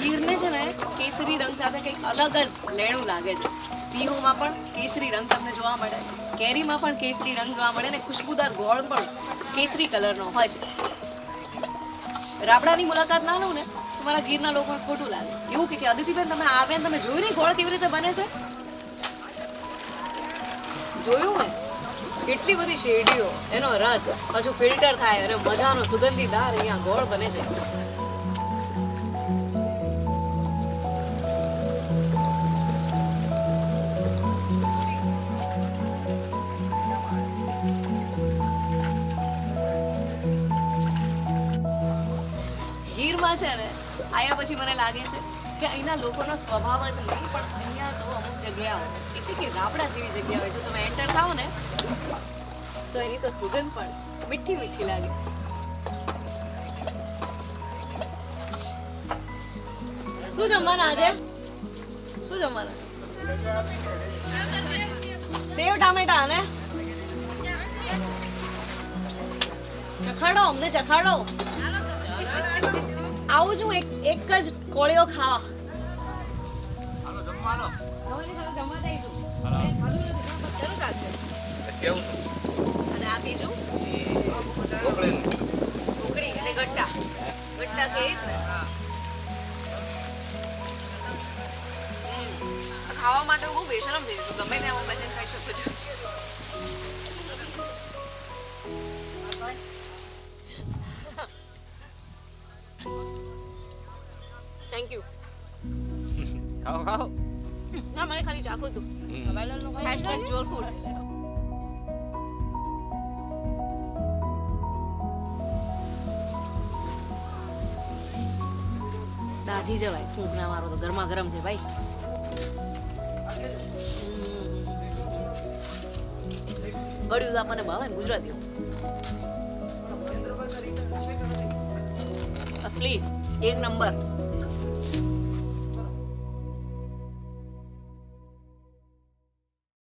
ગીરને છે ને કેસરી રંગ સાથે કંઈક અલગ જ લેણું લાગે છે. સિંહોમાં પણ કેસરી રંગ તમને જોવા મળે, કેરીમાં પણ કેસરી રંગ જોવા મળે ને ખુશ્બુદાર ગોળ પણ કેસરી કલરનો હોય છે. રાબડાની મુલાકાત ના લો ને તમારા ગીરના લોકોને ખોટું લાગે. એવું કે અદિતિબેન તમે આવે ને તમે જોયું ને ગોળ કેવી રીતે બને છે? જોયું મેં કેટલી બધી શેરડીઓ, એનો રસ પાછું ફિલ્ટર થાય અને મજાનો સુગંધીદાર અહીંયા ગોળ બને છે. ગીરમાં છે ને આયા પછી મને લાગે છે કે અહીંના લોકોનો સ્વભાવ જ નહીં, પણ અહીંયા તો અમુક જગ્યાઓ એટલે કે રાબડા જેવી જગ્યા હોય, જો તમે એન્ટર થાવ ને તો એની તો સુગંધ પણ મીઠી મીઠી લાગે. શું જમવાના આજે? શું જમવાના? સેવ ટામેટા ને ચખાડો, અમને ચખાડો. આવું જ હું એક જ કોળીઓ ખાવા. હાલો જમવાનો. હવે ચાલો જમવા જઈશું. હાલો. જરૂર સાથે. કેવું છે? અને આ બીજું? ઢોકળી. ઢોકળી એટલે ગટ્ટા. ગટ્ટા કે હા. ખાવા માટે હું બહુ બેશરમ થઈ છું. ગમે ત્યાં હું બેસીને ખાઈ શકું છું. Thank you. खाओ खाओ ना, मैंने खाली चाखो तो #जोरफूड. ताजी जो भाई फूंकना मारो तो गरमा गरम है भाई. गड़ियूं तो अपने भावे गुजराती असली एक नंबर.